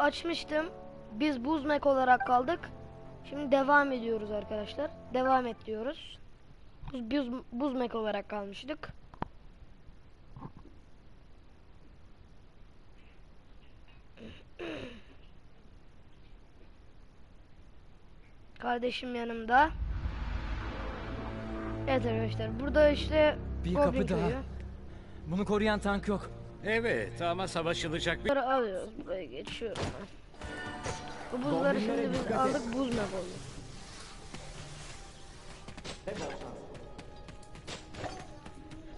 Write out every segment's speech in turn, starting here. açıp açmıştım. Biz buz mek olarak kaldık. Şimdi devam ediyoruz arkadaşlar. Devam et diyoruz. Buz mek olarak kalmıştık. Kardeşim yanımda. Evet arkadaşlar, burada işte bir kapı köyü. Daha. Bunu koruyan tank yok. Evet ama savaşılacak bir... Alıyoruz, buraya geçiyorum ben. Bu buzları şimdi biz aldık, buz map olduk.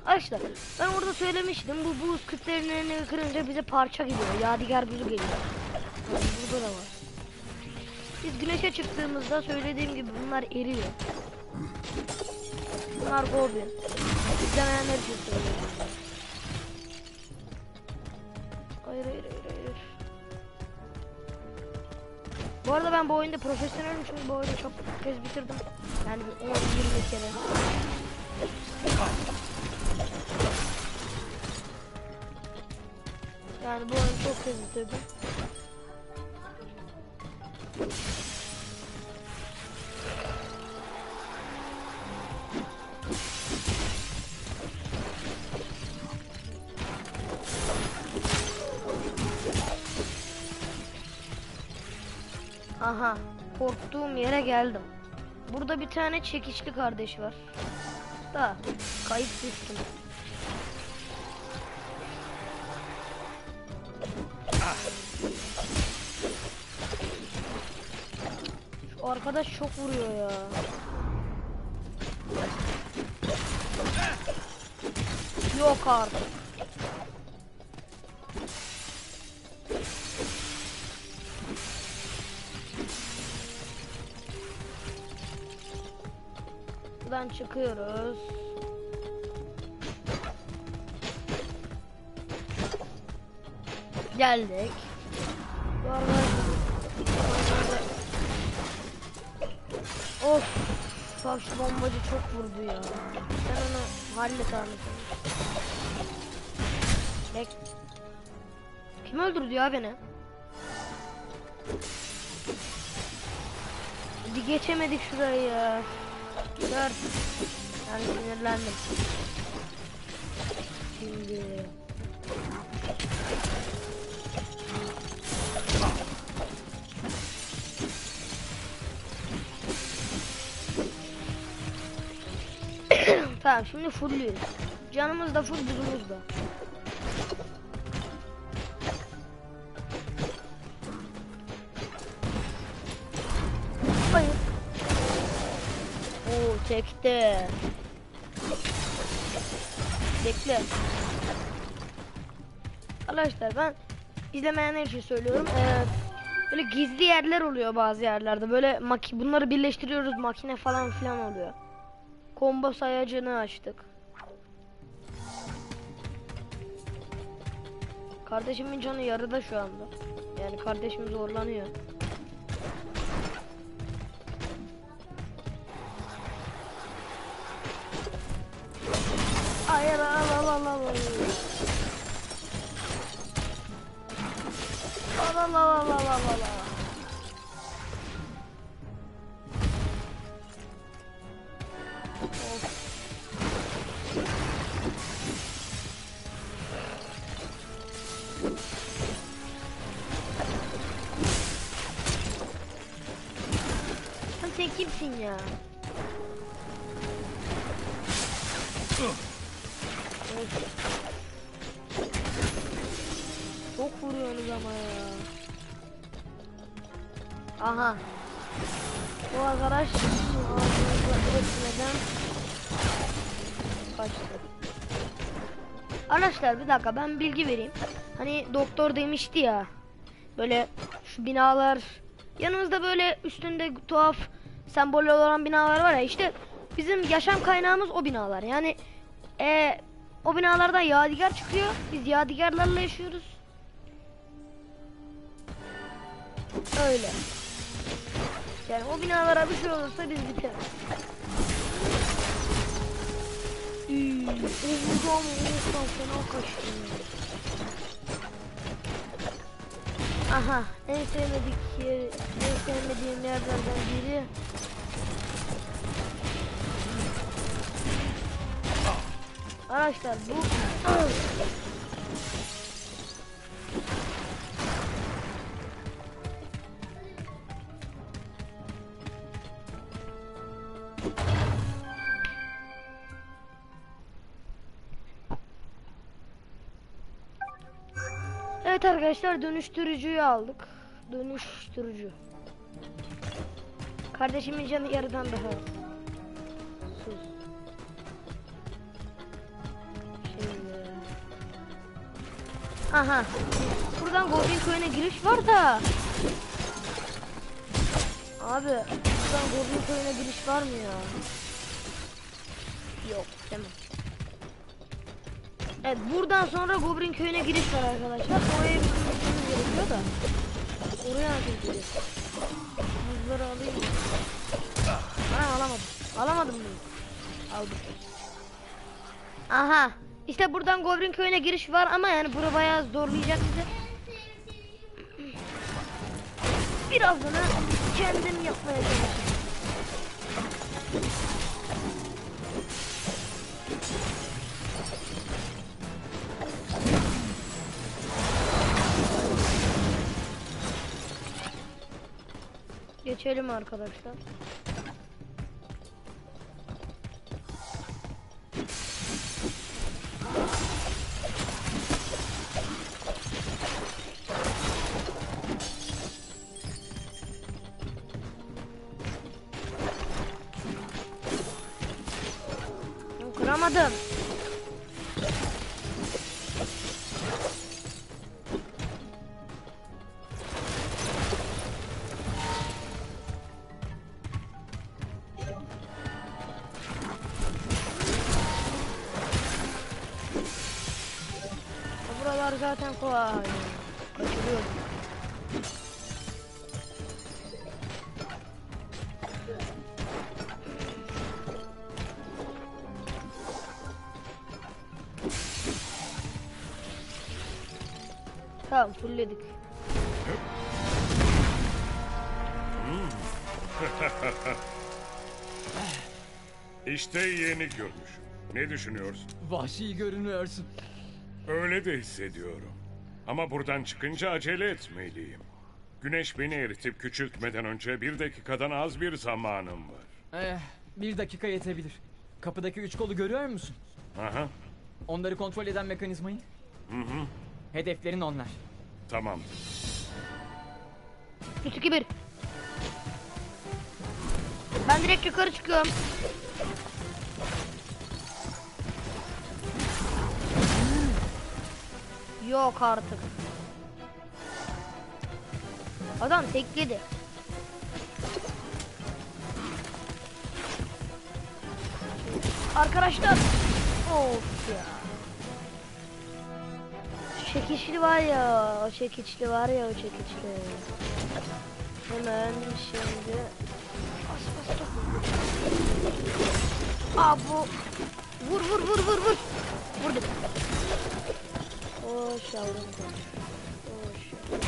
Arkadaşlar ben orada söylemiştim, bu buz kütlelerini kırınca bize parça gidiyor, yadigar buzu geliyor. Yani burada da var. Biz güneşe çıktığımızda söylediğim gibi bunlar eriyor. Bunlar goblin. İzlemeyenler için söylüyorum. Hayır. Bu arada ben bu oyunda profesyonelim çünkü bu oyunu çok kez bitirdim. Yani 10-20 kere. Yani bu oyunu çok kez bitirdim. Aha, korktuğum yere geldim. Burada bir tane çekişli kardeş var. Da kayıp düştüm. Şu arkadaş çok vuruyor ya. Yok artık. Çıkıyoruz. Geldik. Of, savaş bombacı çok vurdu ya. Sen onu hallet abi. Nek. Kim öldürdü ya beni? Hadi geçemedik şurayı ya. Dört. Yani sinirlendim. Şimdi. Tamam, şimdi fullüyoruz. Canımız da full, buzumuz da. Çekti. Bekle. Arkadaşlar ben izlemeyenler için söylüyorum. Böyle gizli yerler oluyor bazı yerlerde. Böyle bunları birleştiriyoruz, makine falan filan oluyor. Combo sayacını açtık. Kardeşimin canı yarıda şu anda. Yani kardeşim zorlanıyor. Hayır, al. Sen kimsin ya? Çok vuruyoruz ama ya. Aha. Bu arkadaş ağzımızla etmeden kaçtı. Arkadaşlar bir dakika, ben bilgi vereyim. Hani doktor demişti ya. Böyle şu binalar. Yanımızda böyle üstünde tuhaf semboller olan binalar var ya. İşte bizim yaşam kaynağımız o binalar. Yani o binalardan yadigar çıkıyor. Biz yadigarlarla yaşıyoruz. Öyle. Yani o binalara bir şey olursa biz biteriz. Oğlum, fena kaçtım. Aha, en sevmediğim yerlerden biri. Arkadaşlar bu evet arkadaşlar, dönüştürücüyü aldık. Dönüştürücü. Kardeşimin canı yarıdan daha az. Sus. Aha. Buradan Goblin köyüne giriş var da. Abi, buradan Goblin köyüne giriş var mı ya? Yok, tamam. Evet, buradan sonra Goblin köyüne giriş var arkadaşlar. Oraya gitmemiz gerekiyor da. Oraya nasıl gideceğiz? Buzları alayım mı? Aa, alamadım. Alamadım bunu. Aldım. Aha. İşte buradan Goblin köyüne giriş var ama yani bura bayağı zorlayacak bizi. Biraz bunu kendim yapmaya çalışacağım. Geçelim arkadaşlar. Kıramadım. Buralar zaten kolay. Kaçırıyorum. Tamam, fulledik. İşte yeni görmüşüm. Ne düşünüyorsun? Vahşi görünüyorsun. Öyle de hissediyorum. Ama buradan çıkınca acele etmeliyim. Güneş beni eritip küçültmeden önce 1 dakikadan az bir zamanım var. 1 dakika yetebilir. Kapıdaki 3 kolu görüyor musun? Aha. Onları kontrol eden mekanizmayı. Hı. Hedeflerin onlar. Tamam. 3-2-1. Ben direkt yukarı çıkıyorum. Yok artık. Adam tekledi. Arkadaşlar. Of ya. O çekiçli var ya. Hemen şimdi. Aa bu. Vur. Vurdum. Hoş yavrum. Hoş.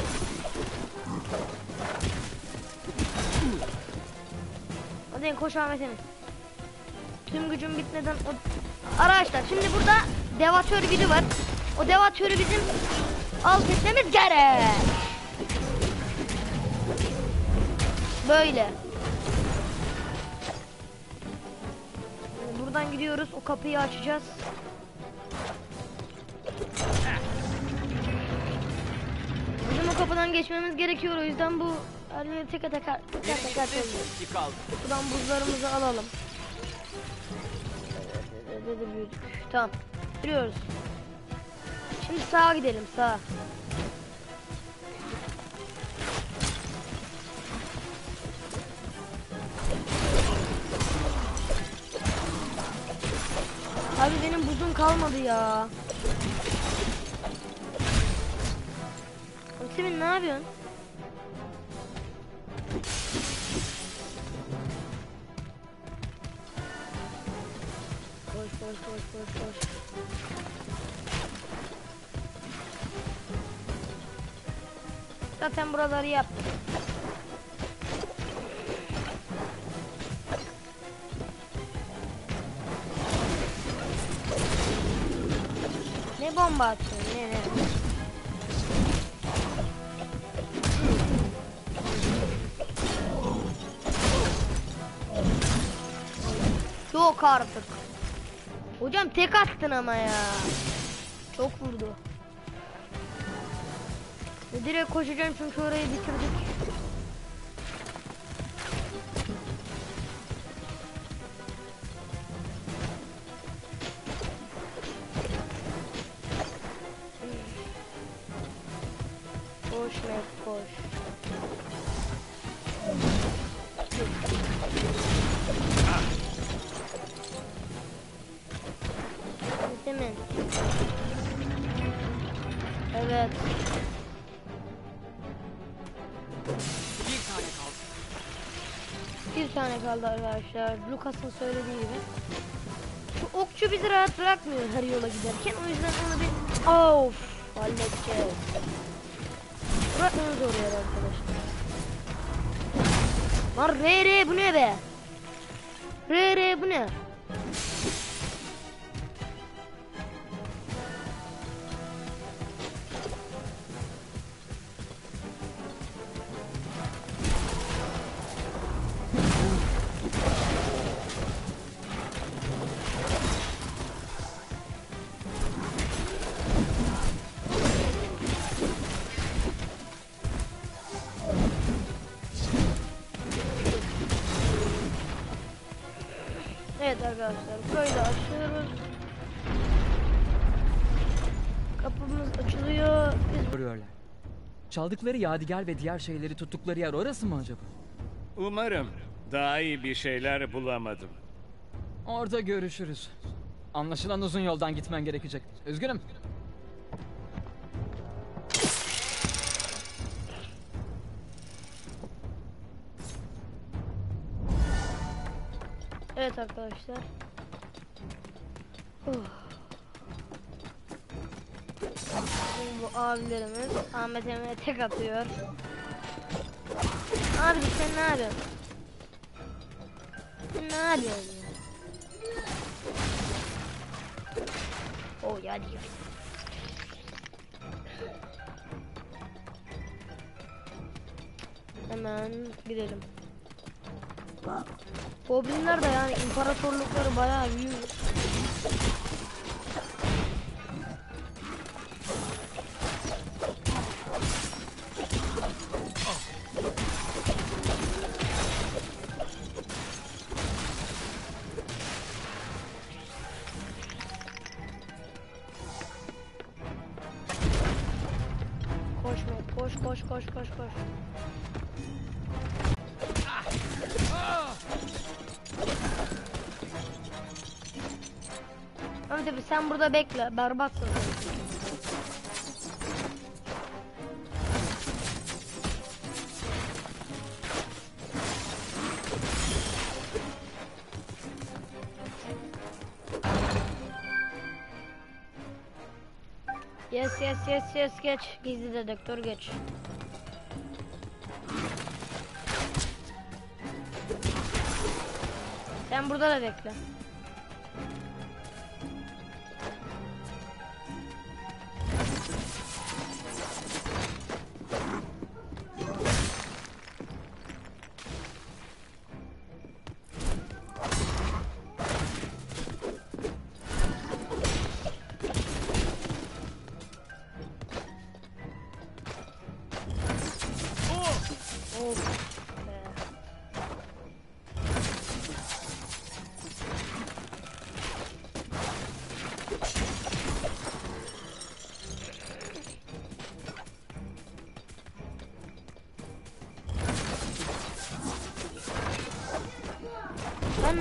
Hadi koş Ahmet'in. Tüm gücüm bitmeden o... Arkadaşlar şimdi burada devatör biri var. O deva türü bizim alt etmemiz gerek. Böyle. Buradan gidiyoruz. O kapıyı açacağız. Bizim o kapıdan geçmemiz gerekiyor. O yüzden bu elleri teker teker buradan buzlarımızı alalım. Tamam. Giriyoruz. Şimdi sağa gidelim, sağa. Abi benim buzum kalmadı ya. Senin ne yapıyorsun? Koş. Zaten buraları yaptık. Ne bomba atıyor? Ne? Yok artık. Hocam tek attın ama ya. Çok vurdu. Direkt koşacağım çünkü orayı bitirdik. Koş Nek, koş. Değil mi? Evet. Bir tane kaldı arkadaşlar. Lucas'ın söylediği gibi. Şu okçu bizi rahat bırakmıyor her yola giderken. O yüzden onu bir... Of! Halletçe. Bırakmamız oluyor arkadaşlar. Lan RR bu ne be? RR bu ne? Arkadaşlar böyle açıyoruz. Kapımız açılıyor. Görüyorlar. Çaldıkları yadigar ve diğer şeyleri tuttukları yer orası mı acaba? Umarım. Daha iyi bir şeyler bulamadım. Orada görüşürüz. Anlaşılan uzun yoldan gitmen gerekecek. Üzgünüm. Evet arkadaşlar. Bu abilerimiz Ahmet Emre'ye tek atıyor. Abi sen ne yapıyorsun? Sen ne yapıyorsun? Oh ya diyor. Hemen gidelim. Goblinler de yani imparatorlukları bayağı büyük. Koşma, koş. Tabii sen burada bekle, berbatsın. Yes geç, gizli dedektör geç. Sen burada da bekle.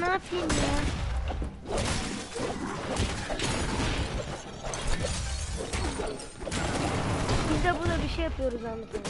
Ne yapayım ya? Biz de burada bir şey yapıyoruz Ahmet'im.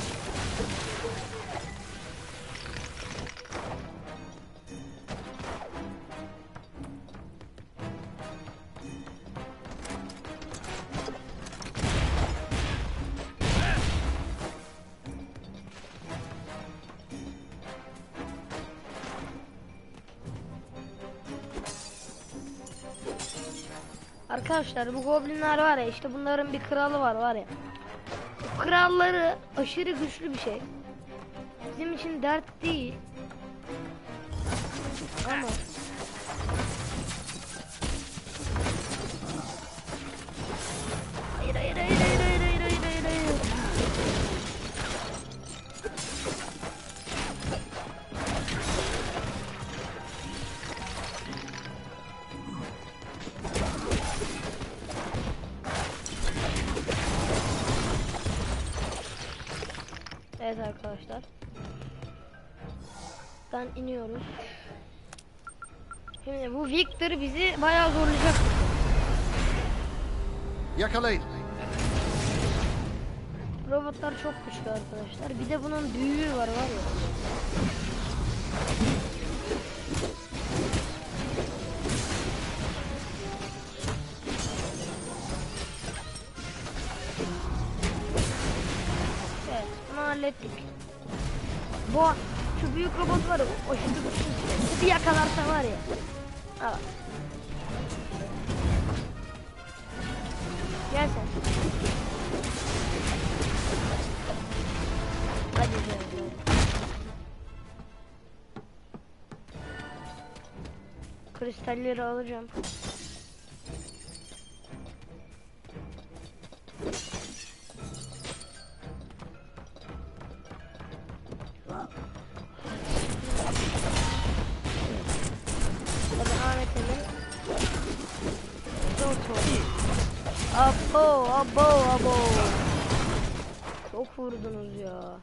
Arkadaşlar bu goblinler var ya, işte bunların bir kralı var ya. Bu kralları aşırı güçlü bir şey. Bizim için dert değil. Ama hayır. Evet arkadaşlar. Ben iniyoruz. Şimdi bu Viktor bizi bayağı zorlayacak. Yakalayın. Robotlar çok güçlü arkadaşlar. Bir de bunun büyüğü var ya. Evet, bunu hallettik. Bu şu büyük robot var ya, o şimdi bir yakalarsa var ya. Al. Gel sen. Hadi canım. Kristalleri alacağım. Abo. Çok vurdunuz ya.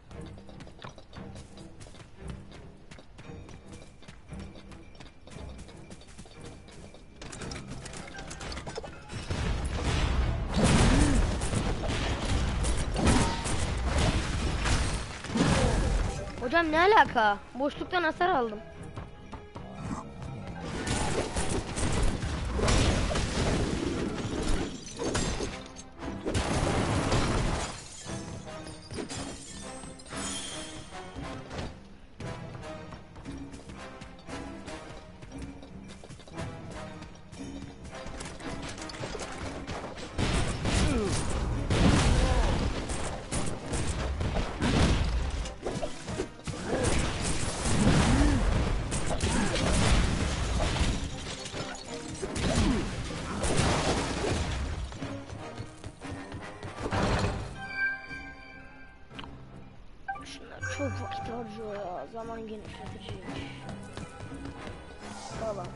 Hocam ne alaka? Boşluktan hasar aldım. Zaman genişleticiymiş. Tamam.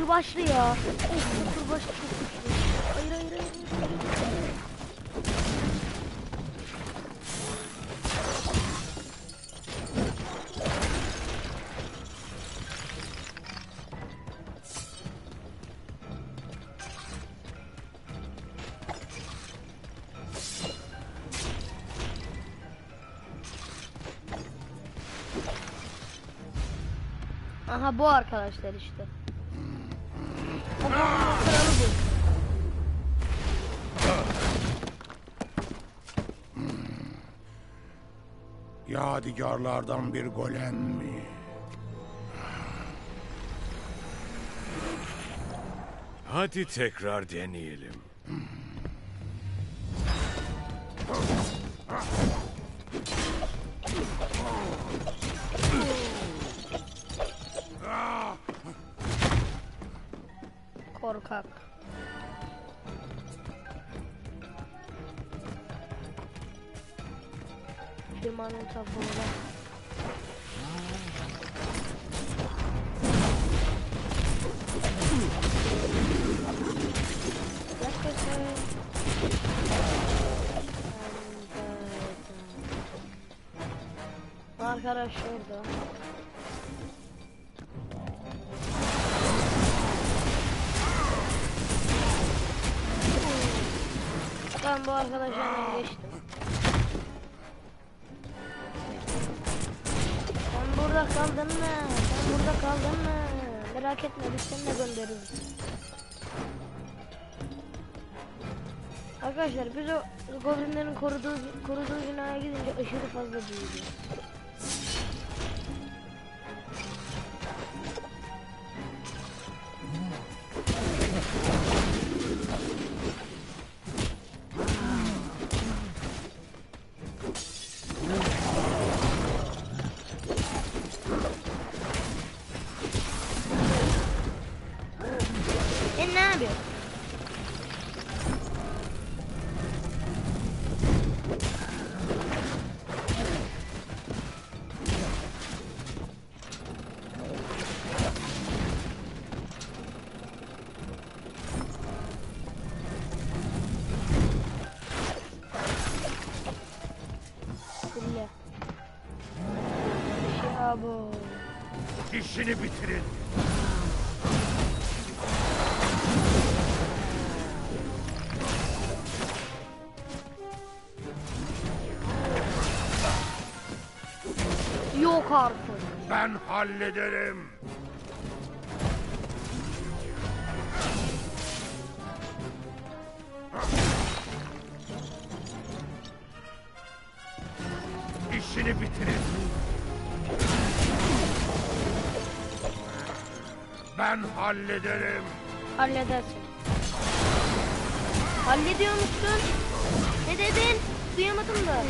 Kurbaşlı ya. Kurbaşlı çok güçlü. Hayır. Aha bu arkadaşlar işte. Yadigarlardan bir golem mi? Hadi tekrar deneyelim. Korkak. Firmanın tavuğuna. Arkadaş şurada. Ben bu arkadaşlardan geçtim. Sen burada kaldın mı? Merak etme, biz seni de göndeririz. Arkadaşlar biz o goblinlerin koruduğu binaya gidince aşırı fazla büyüdü. işini bitirin. Yok artık. Ben hallederim. İşini bitirin. Ben hallederim. Halledersin. Hallediyor musun? Ne dedin? Duyamadım da.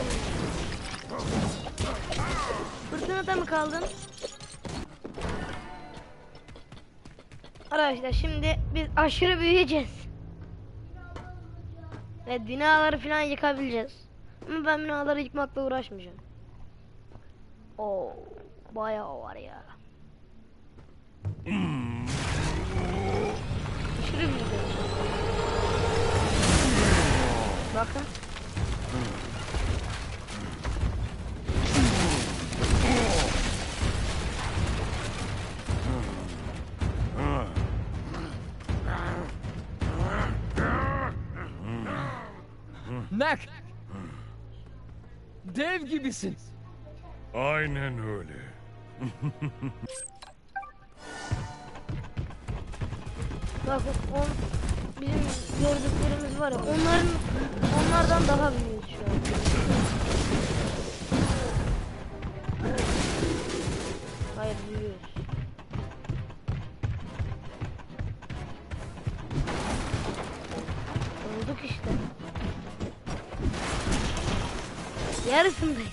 Fırtınada mı kaldın? Arkadaşlar şimdi biz aşırı büyüyeceğiz. Ve binaları falan yıkabileceğiz. Ama ben binaları yıkmakla uğraşmayacağım. Oo, bayağı var ya. Aşırı büyüyeceğiz. Bakın. Nek! Dev gibisin. Aynen öyle. Bak on, bizim gördüklerimiz var ya, onlardan daha büyük şu an. Hayır, büyüyoruz. Olduk işte. Yarısındayız.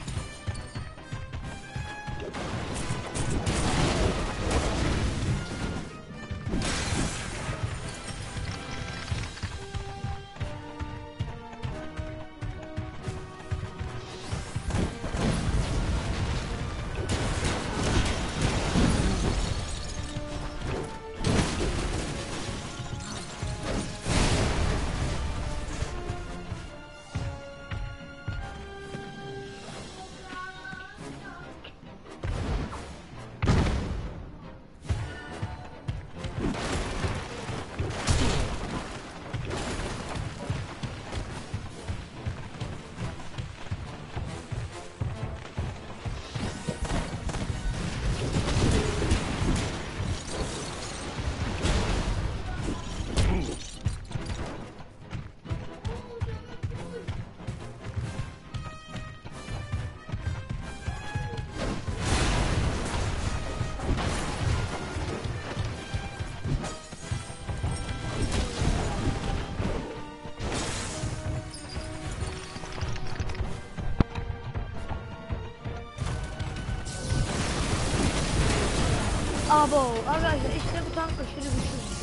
Abo, arkadaşlar işte bu tank aşırı güçlü.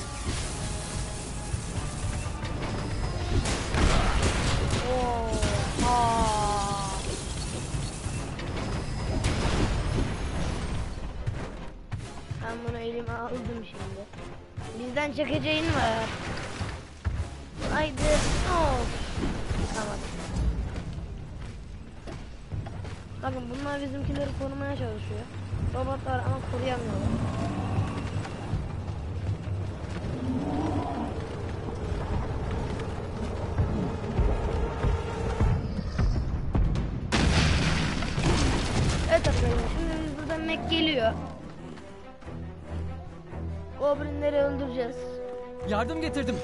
Ben bunu elime aldım şimdi. Bizden çekeceğin var. Haydi. Oh. Tamam. Bakın bunlar bizimkileri korumaya çalışıyor. Robotlar ama koruyamıyorlar. Evet arkadaşlar şimdi buradan Mek geliyor. Goblinleri öldüreceğiz. Yardım getirdim.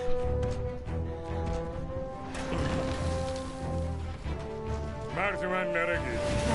Merdivenlere git.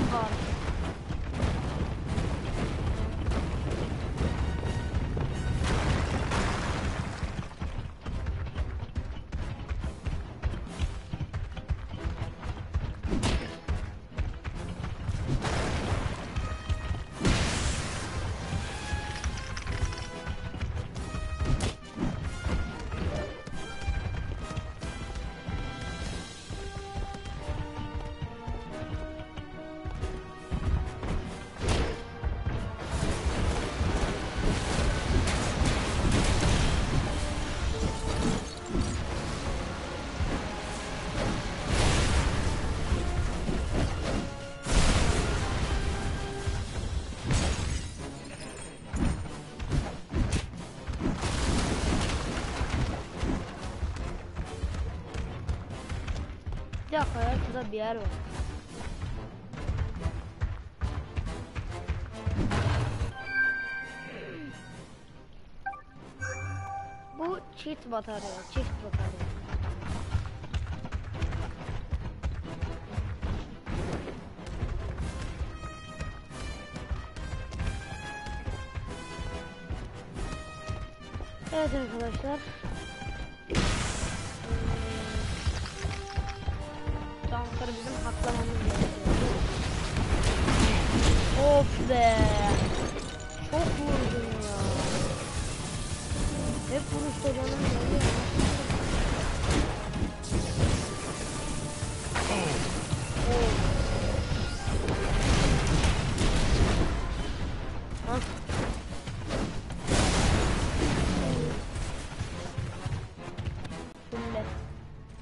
so far. Дякую, заберу. Bu çift batarya, çift batarya. Evet arkadaşlar. Bizim haklamamız gerekiyor. Of be. Çok vurdum ya. Hep vuruşta canım geliyor.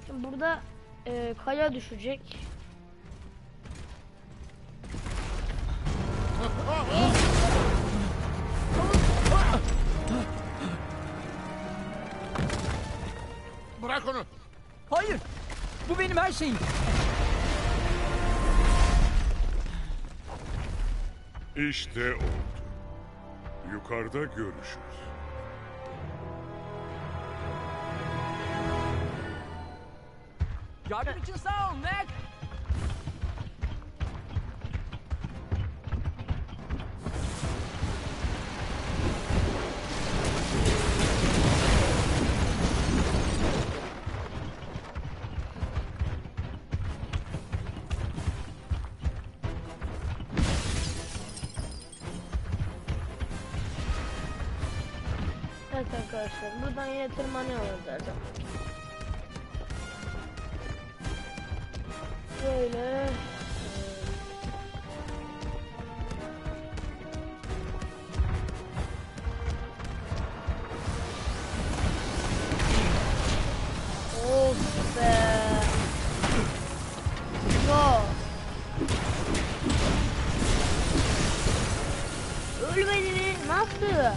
Şimdi burada kaya düşecek. Bırak onu. Hayır. Bu benim her şeyim. İşte oldu. Yukarıda görüşürüz. Yardım için sağ ol Nek. Evet arkadaşlar, buradan yine tırmanıyoruz zaten. Böyle. Of be. Yo. Ölmedi mi? Nasıl?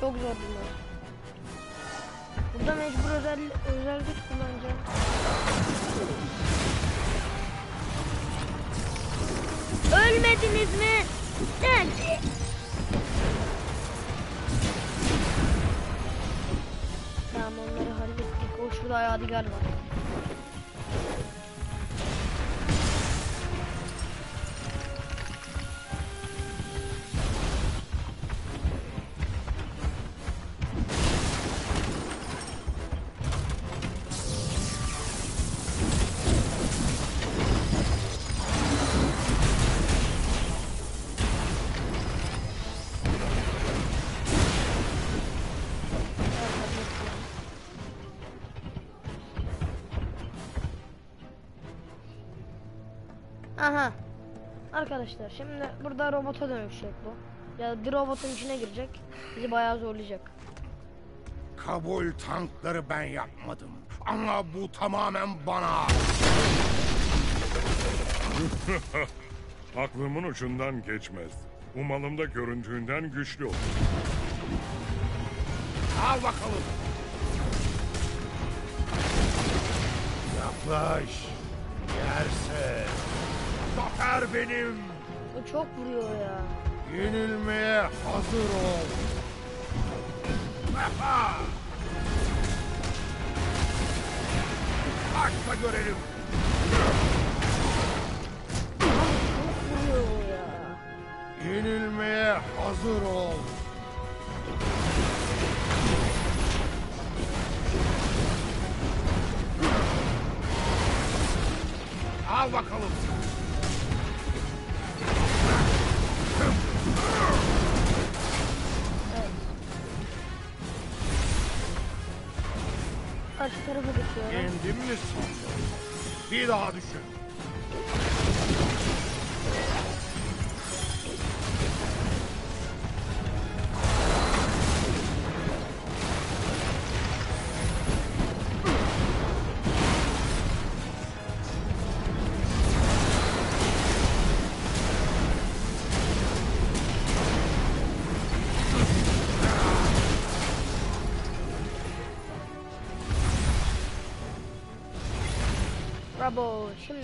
Çok zor bunlar. Burada mecbur özel güç kullanacağım. Ölmediniz mi? Gel. Tamam, onları hallettik. O şurada yadigar var. Aha. Arkadaşlar şimdi burada robota dönüşecek bu. Ya bir robotun içine girecek. Bizi bayağı zorlayacak. Kabul, tankları ben yapmadım. Ama bu tamamen bana. Aklımın ucundan geçmez. Umalım da göründüğünden güçlü olur. Al bakalım. Yaklaş. Yerse. Zafer benim. O çok vuruyor ya. Yenilmeye hazır ol. Açla görelim. Yenilmeye hazır ol. Al bakalım. Evet. Karşı tarafa düşüyorum. Yendim mi? Bir daha düşün. Bravo, şimdi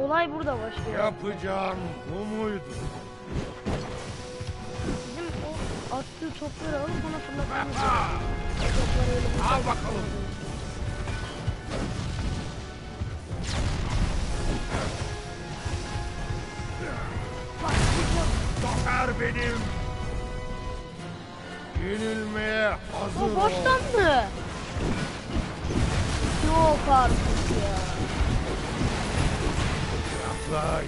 olay burada başlıyor. Yapacağım bu muydu? Bizim o attığı topları alıp ona fırlatmamız lazım. Al bakalım. Zafer benim. Yenilmeye hazır. O boştan mı? Yok artık ya. Yaklaş,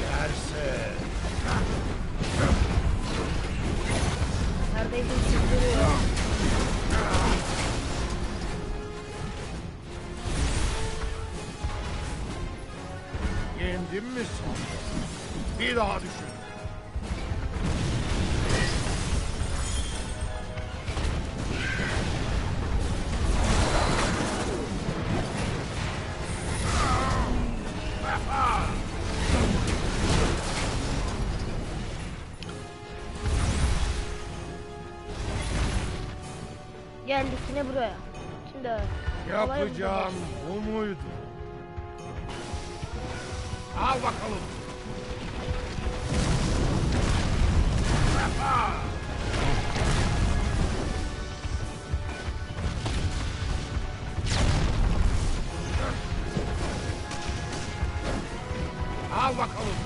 yerse. Neredeyse çıldırıyor. Yendim mi sen? Bir daha düşün. Geldik yine buraya. Şimdi yapacağım bu muydu? Al bakalım. Al bakalım.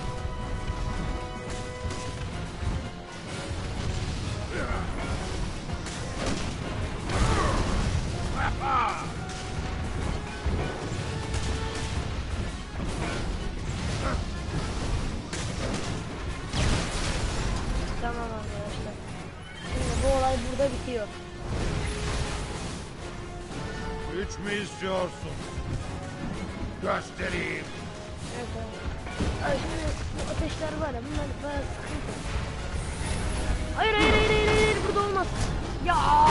İstiyorsun. Göstereyim. Evet, evet. Şimdi bu ateşler var ya, bunlar bayağı sıkıntı. Hayır, hayır, hayır, hayır, hayır, burada olmaz. Ya.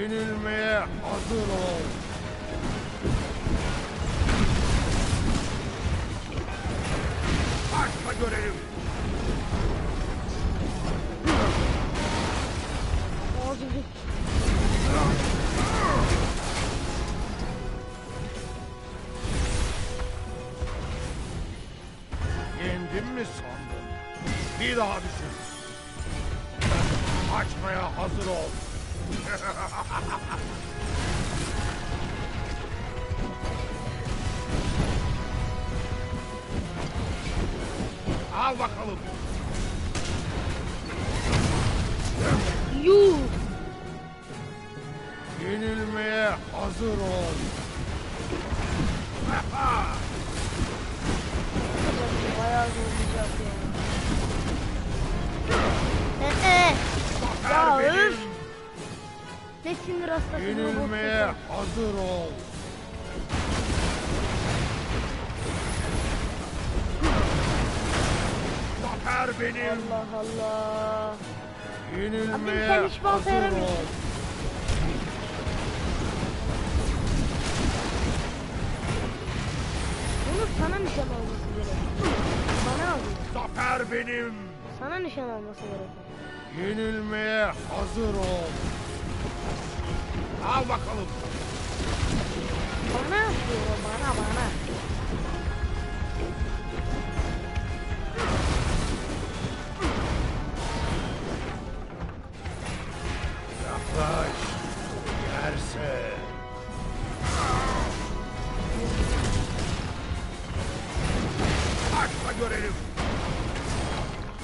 Yenilmeye hazır ol. Başla görelim. Bir daha düşün. Açmaya hazır ol. Al bakalım. Yuh. Yenilmeye hazır ol. Bayağı zorlayacak ya. Ya öf! Ne sinir hastası? Yenilmeye hazır ol. Zafer benim. Allah Allah. Yenilmeye hazır ol. Sana nişan olması gerekiyor. Bana alıyor. Zafer benim. Sana nişan olması gerekiyor. Yenilmeye hazır ol. Al bakalım. Bana alıyor, bana. Yaklaş. Yerse. Açla görelim.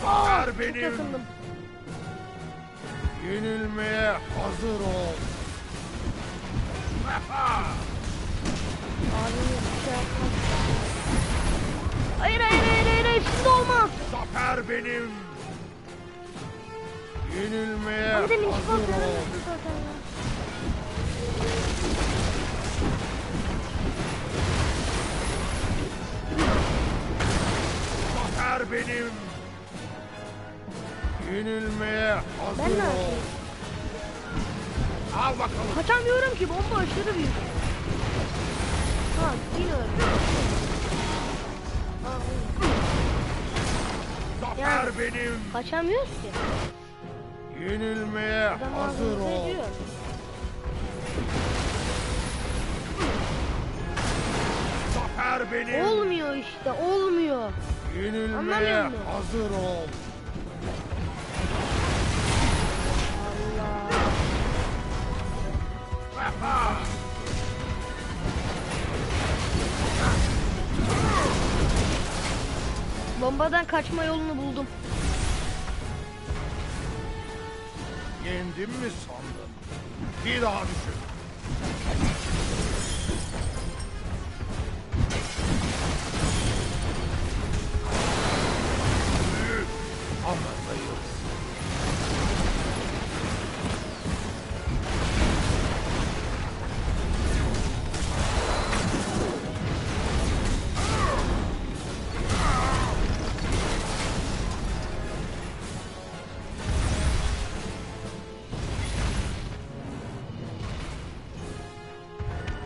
Var benim. Yakındım. Yenilmeye hazır ol. Hayır, şimdi olmaz. Zafer benim. Yenilmeye hazır ol. Zafer benim. Yenilmeye hazır ol. Al bakalım. Kaçamıyorum ki, bomba aşırı büyük. Ha, yine öldü. Zafer benim. Kaçamıyoruz ki. Yenilmeye hazır ol. Ediyor. Zafer benim. Olmuyor işte, olmuyor. Yenilmeye hazır ol. Allah. Bombadan kaçma yolunu buldum. Yendim mi sandın? Bir daha düşün. Anlatayım.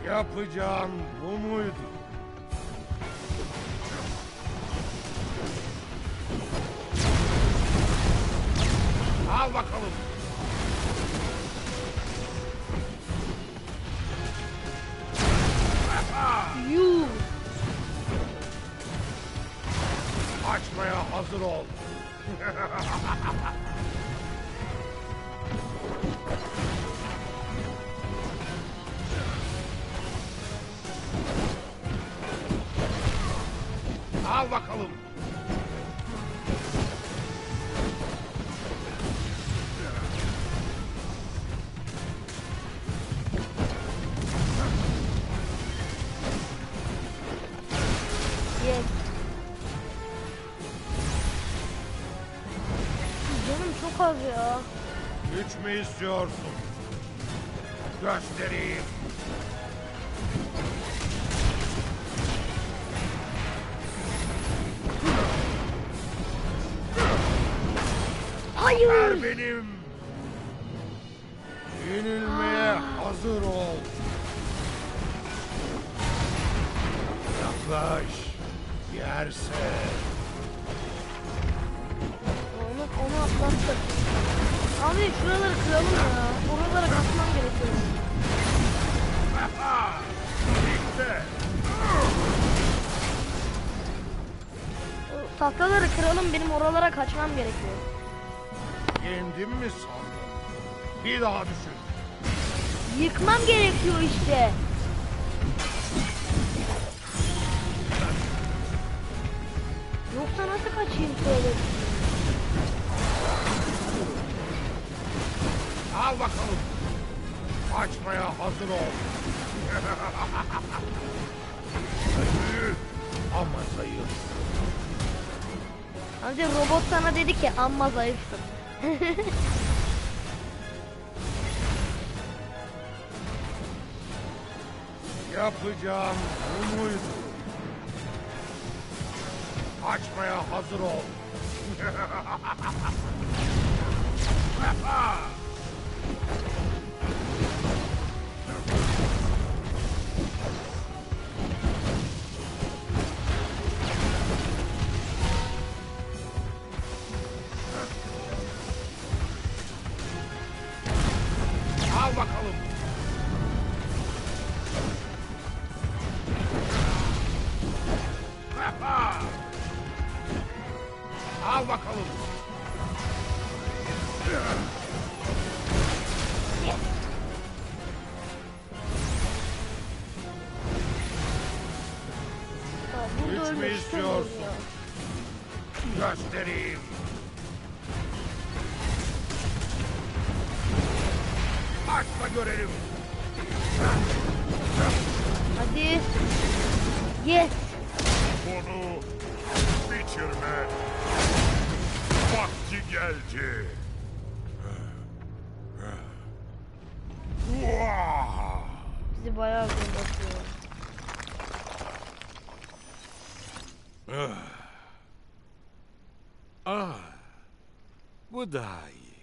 Yapacağım bu muydu? Al bakalım. Yuh. Açmaya hazır ol. Al bakalım. Yes. Canım çok az ya. Güç mü istiyorsun? Göstereyim. Hayır benim. Yenilmeye hazır ol. Yaklaş. Yerse. Onu atlattık. Abi şuraları kıralım ya. Oralara kaçmam gerekiyor. İşte. O tahtaları kıralım, benim oralara kaçmam gerekiyor. Yendim mi sandın? Bir daha düşün. Yıkmam gerekiyor işte. Yoksa nasıl kaçayım şöyle? Al bakalım. Açmaya hazır ol. Ama zayıf. Önce robot sana dedi ki amma zayıfsın. Yapacağım bu muydu? Açmaya hazır ol. mi istiyorsun? Göstereyim. Aç da görelim. Hadi. Yes. Bunu bitirme. Vakti geldi. Bizi bayağı göndertiyor. Ah, bu daha iyi.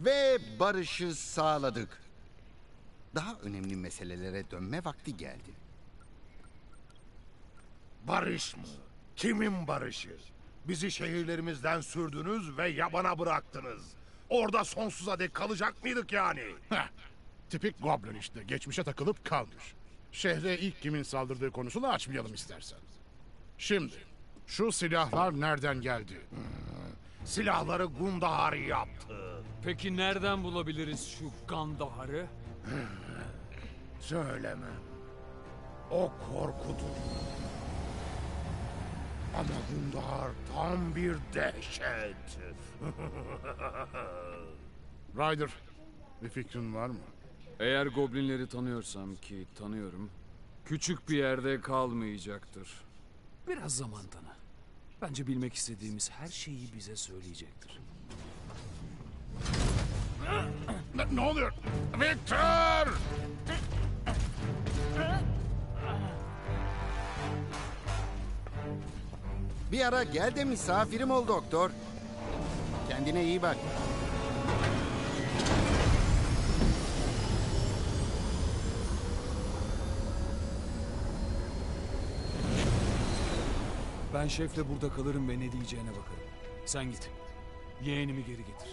Ve barışı sağladık. Daha önemli meselelere dönme vakti geldi. Barış mı? Kimin barışı? Bizi şehirlerimizden sürdünüz ve yabana bıraktınız. Orada sonsuza dek kalacak mıydık yani? Heh, tipik goblin işte. Geçmişe takılıp kalmış. Şehre ilk kimin saldırdığı konusunu açmayalım istersen. Şimdi, şu silahlar nereden geldi? Silahları Gundahar yaptı. Peki nereden bulabiliriz şu Gundahar'ı? Söyleme. O korkutur. Ama Gundahar tam bir dehşet. Ryder, bir fikrin var mı? Eğer goblinleri tanıyorsam ki tanıyorum, küçük bir yerde kalmayacaktır. Biraz zaman tanı. Bence bilmek istediğimiz her şeyi bize söyleyecektir. Ne oluyor? Viktor! Bir ara gel de misafirim ol doktor. Kendine iyi bak. Ben şefle burada kalırım ve ne diyeceğine bakarım. Sen git. Yeğenimi geri getir.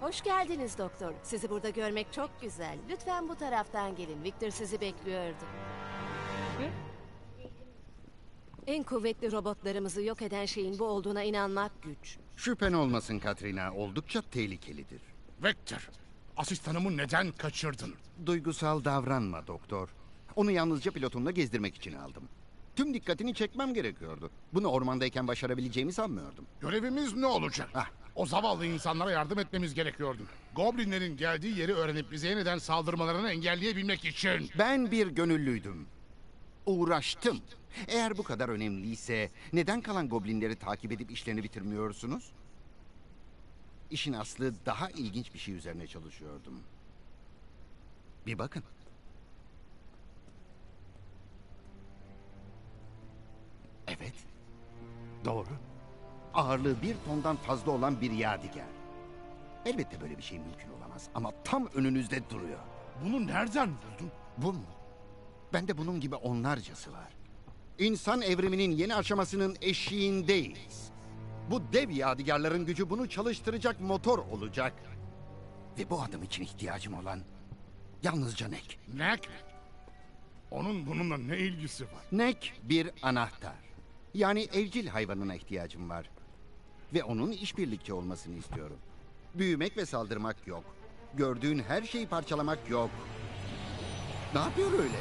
Hoş geldiniz doktor. Sizi burada görmek çok güzel. Lütfen bu taraftan gelin. Viktor sizi bekliyordu. Hı? En kuvvetli robotlarımızı yok eden şeyin bu olduğuna inanmak güç. Şüphen olmasın Katrina. Oldukça tehlikelidir. Viktor, asistanımı neden kaçırdın? Duygusal davranma doktor. Onu yalnızca pilotumla gezdirmek için aldım. Tüm dikkatini çekmem gerekiyordu. Bunu ormandayken başarabileceğimi sanmıyordum. Görevimiz ne olacak? Hah. O zavallı insanlara yardım etmemiz gerekiyordu. Goblinlerin geldiği yeri öğrenip bize yeniden saldırmalarını engelleyebilmek için. Ben bir gönüllüydüm. Uğraştım. Eğer bu kadar önemliyse neden kalan goblinleri takip edip işlerini bitirmiyorsunuz? İşin aslı daha ilginç bir şey üzerine çalışıyordum. Bir bakın. Evet. Doğru. Ağırlığı 1 tondan fazla olan bir yadigar. Elbette böyle bir şey mümkün olamaz ama tam önünüzde duruyor. Bunu nereden buldun? Bu mu? Bende bunun gibi onlarcası var. İnsan evriminin yeni aşamasının eşiğindeyiz. Bu dev yadigarların gücü bunu çalıştıracak motor olacak. Ve bu adım için ihtiyacım olan yalnızca Nek. Nek? Onun bununla ne ilgisi var? Nek bir anahtar. Yani evcil hayvanına ihtiyacım var. Ve onun işbirlikçi olmasını istiyorum. Büyümek ve saldırmak yok. Gördüğün her şeyi parçalamak yok. Ne yapıyor öyle?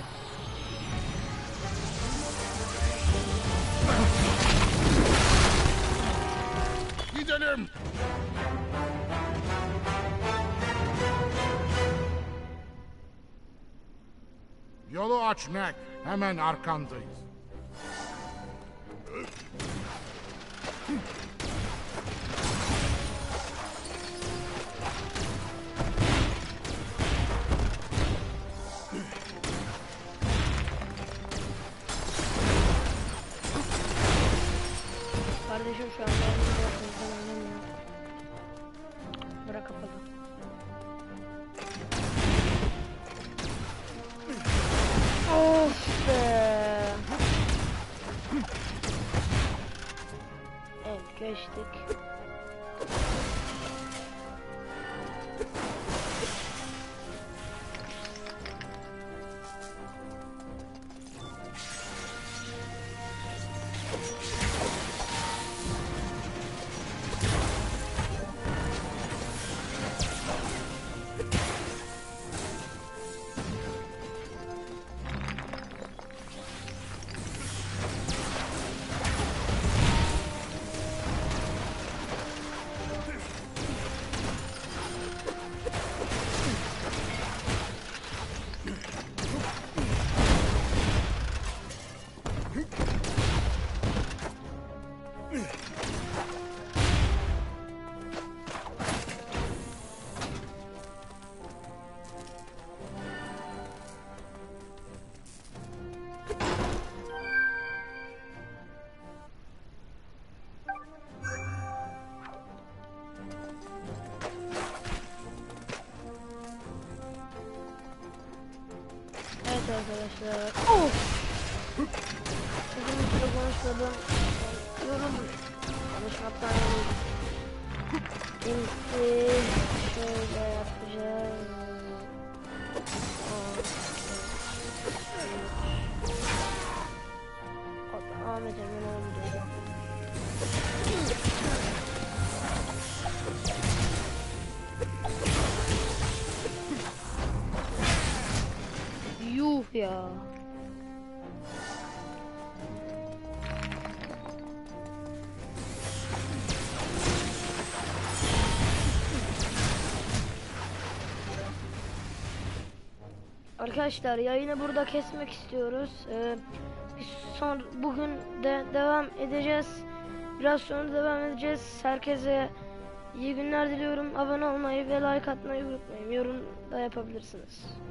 Gidelim! Yolu aç Nek. Hemen arkandayız. Kardeşim şu an bırak kapalı. Of be. geçtik. Arkadaşlar. Oh! Bugün bir konuşmadım. Yorulmuş. Konuşmaktan yorulmuş. Şimdi şöyle yapacağız. Ahmet Emin oldu. Ya. Arkadaşlar yayını burada kesmek istiyoruz. Bugün de devam edeceğiz. Biraz sonra devam edeceğiz. Herkese iyi günler diliyorum. Abone olmayı ve like atmayı unutmayın. Yorum da yapabilirsiniz.